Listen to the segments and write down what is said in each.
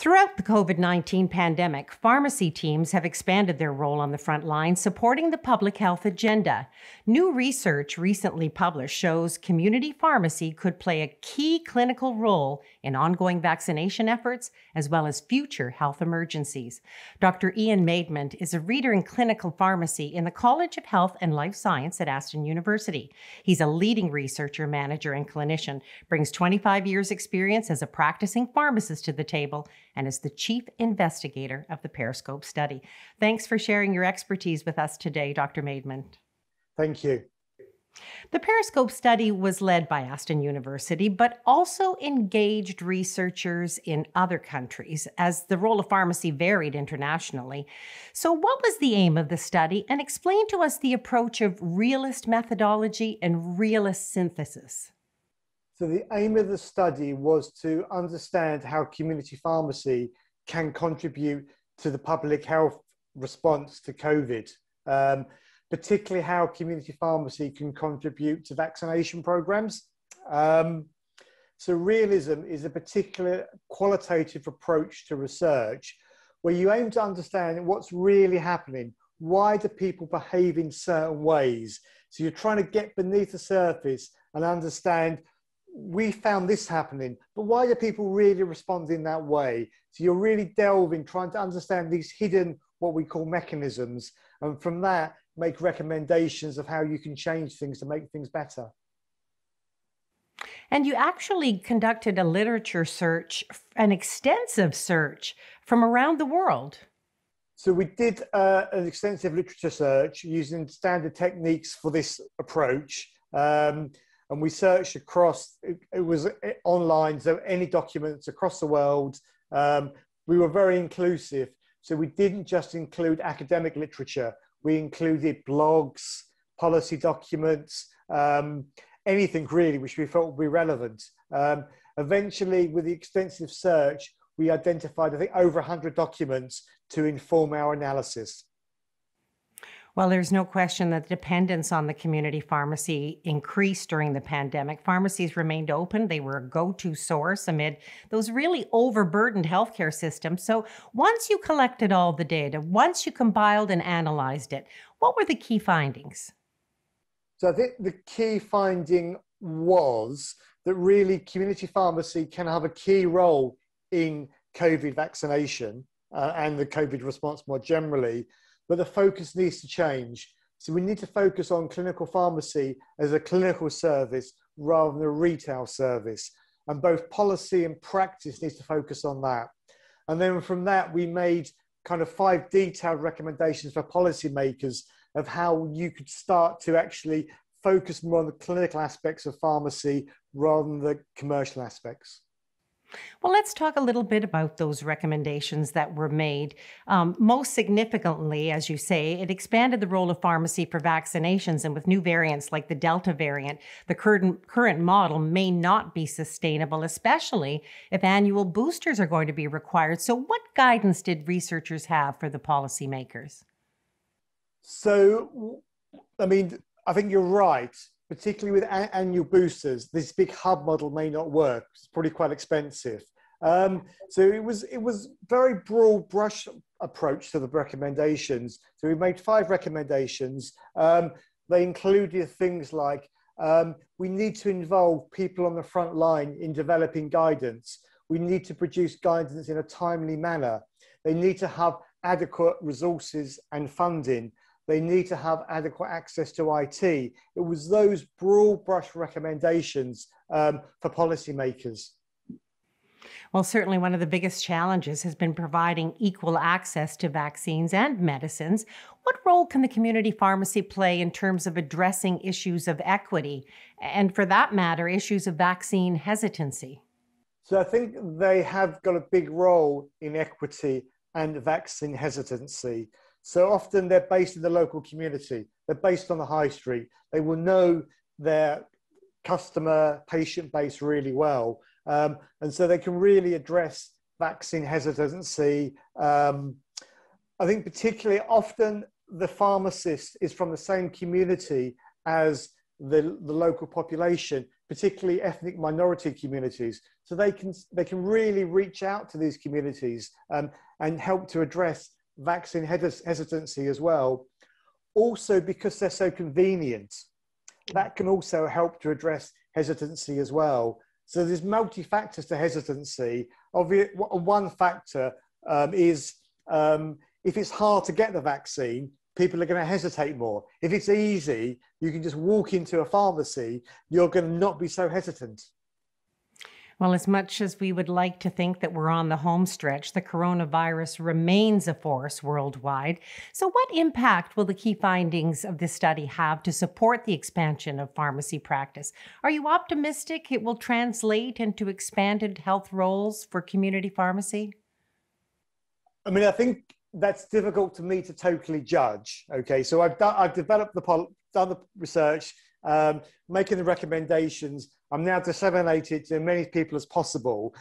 Throughout the COVID-19 pandemic, pharmacy teams have expanded their role on the front line, supporting the public health agenda. New research recently published shows community pharmacy could play a key clinical role in ongoing vaccination efforts as well as future health emergencies. Dr. Ian Maidment is a reader in clinical pharmacy in the College of Health and Life Science at Aston University. He's a leading researcher, manager, and clinician, brings 25 years' experience as a practicing pharmacist to the table, and is the chief investigator of the Periscope study. Thanks for sharing your expertise with us today, Dr. Maidment. Thank you. The Periscope study was led by Aston University, but also engaged researchers in other countries, as the role of pharmacy varied internationally. So what was the aim of the study? And explain to us the approach of realist methodology and realist synthesis. So the aim of the study was to understand how community pharmacy can contribute to the public health response to COVID, particularly how community pharmacy can contribute to vaccination programs. So realism is a particular qualitative approach to research where you aim to understand what's really happening. Why do people behave in certain ways? So you're trying to get beneath the surface and understand, we found this happening, but why do people really respond in that way? So you're really delving, trying to understand these hidden, what we call mechanisms, and from that, make recommendations of how you can change things to make things better. And you actually conducted a literature search, an extensive search from around the world. So we did an extensive literature search using standard techniques for this approach. And we searched across, it was online, so any documents across the world. We were very inclusive. So we didn't just include academic literature. We included blogs, policy documents, anything really which we felt would be relevant. Eventually, with the extensive search, we identified, I think, over 100 documents to inform our analysis. Well, there's no question that the dependence on the community pharmacy increased during the pandemic. Pharmacies remained open. They were a go-to source amid those really overburdened healthcare systems. So once you collected all the data, once you compiled and analyzed it, what were the key findings? So I think the key finding was that really community pharmacy can have a key role in COVID vaccination and the COVID response more generally. But the focus needs to change. So we need to focus on clinical pharmacy as a clinical service rather than a retail service. And both policy and practice needs to focus on that. And then from that, we made kind of 5 detailed recommendations for policymakers of how you could start to actually focus more on the clinical aspects of pharmacy rather than the commercial aspects. Well, let's talk a little bit about those recommendations that were made. Most significantly, as you say, it expanded the role of pharmacy for vaccinations, and with new variants like the Delta variant, the current model may not be sustainable, especially if annual boosters are going to be required. So what guidance did researchers have for the policymakers? So, I mean, I think you're right. Particularly with annual boosters, this big hub model may not work. It's probably quite expensive. So it was very broad brush approach to the recommendations. So we made 5 recommendations. They included things like, we need to involve people on the front line in developing guidance. We need to produce guidance in a timely manner. They need to have adequate resources and funding. They need to have adequate access to IT. It was those broad brush recommendations for policymakers. Well, certainly one of the biggest challenges has been providing equal access to vaccines and medicines. What role can the community pharmacy play in terms of addressing issues of equity and, for that matter, issues of vaccine hesitancy? So I think they have got a big role in equity and vaccine hesitancy. So often they're based in the local community, they're based on the high street, they will know their customer patient base really well. And so they can really address vaccine hesitancy. I think particularly often the pharmacist is from the same community as the local population, particularly ethnic minority communities. So they can really reach out to these communities and help to address vaccine hesitancy as well. Also, because they're so convenient, that can also help to address hesitancy as well. So there's multi-factors to hesitancy. One factor is if it's hard to get the vaccine, people are going to hesitate more. If it's easy, you can just walk into a pharmacy, you're going to not be so hesitant. Well, as much as we would like to think that we're on the home stretch, the coronavirus remains a force worldwide. So what impact will the key findings of this study have to support the expansion of pharmacy practice? Are you optimistic it will translate into expanded health roles for community pharmacy? I mean, I think that's difficult for me to totally judge. Okay, so I've done the research, making the recommendations. I'm now disseminated to as many people as possible.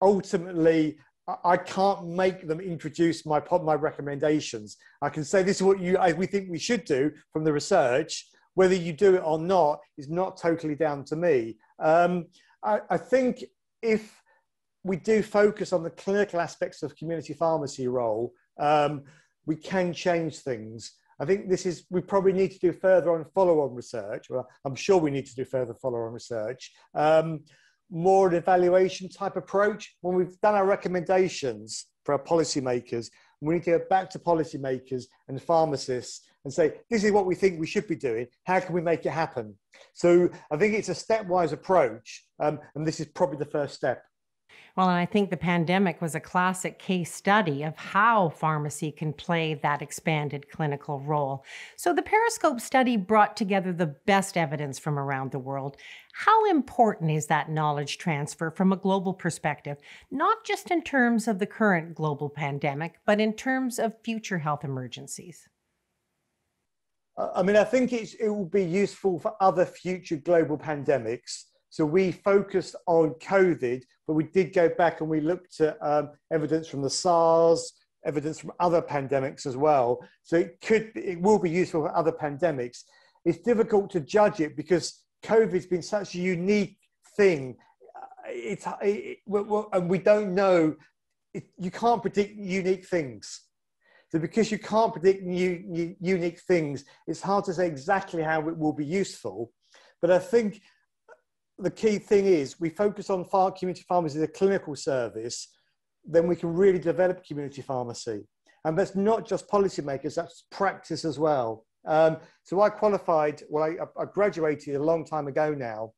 Ultimately, I can't make them introduce my recommendations. I can say this is what we think we should do from the research. Whether you do it or not is not totally down to me. I think if we do focus on the clinical aspects of community pharmacy role, we can change things. I think this is, we probably need to do further on follow-on research. Well, I'm sure we need to do further follow-on research. More an evaluation type approach. When we've done our recommendations for our policymakers, we need to go back to policymakers and pharmacists and say, this is what we think we should be doing. How can we make it happen? So I think it's a stepwise approach, and this is probably the first step. Well, and I think the pandemic was a classic case study of how pharmacy can play that expanded clinical role. So the Periscope study brought together the best evidence from around the world. How important is that knowledge transfer from a global perspective, not just in terms of the current global pandemic, but in terms of future health emergencies? I mean, I think it will be useful for other future global pandemics. So we focused on COVID, but we did go back and we looked at evidence from the SARS, evidence from other pandemics as well. So it will be useful for other pandemics. It's difficult to judge it because COVID's been such a unique thing. And we don't know, you can't predict unique things. So because you can't predict unique things, it's hard to say exactly how it will be useful. But I think the key thing is we focus on community pharmacy as a clinical service, then we can really develop community pharmacy. And that's not just policymakers, that's practice as well. So I qualified, I graduated a long time ago now,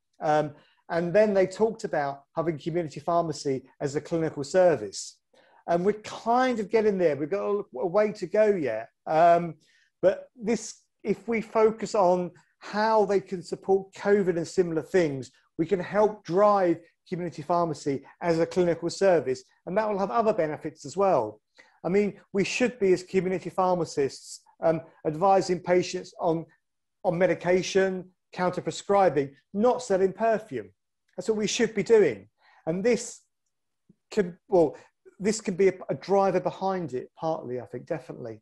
and then they talked about having community pharmacy as a clinical service. And we're kind of getting there, we've got a way to go yet. But this, if we focus on how they can support COVID and similar things, we can help drive community pharmacy as a clinical service, and that will have other benefits as well. I mean, we should be, as community pharmacists, advising patients on medication, counter-prescribing, not selling perfume. That's what we should be doing. And this can be a driver behind it, partly, I think, definitely.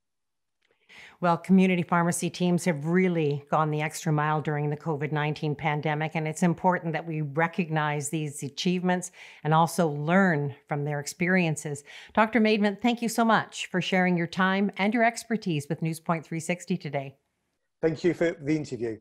Well, community pharmacy teams have really gone the extra mile during the COVID-19 pandemic, and it's important that we recognize these achievements and also learn from their experiences. Dr. Maidment, thank you so much for sharing your time and your expertise with NewsPoint 360 today. Thank you for the interview.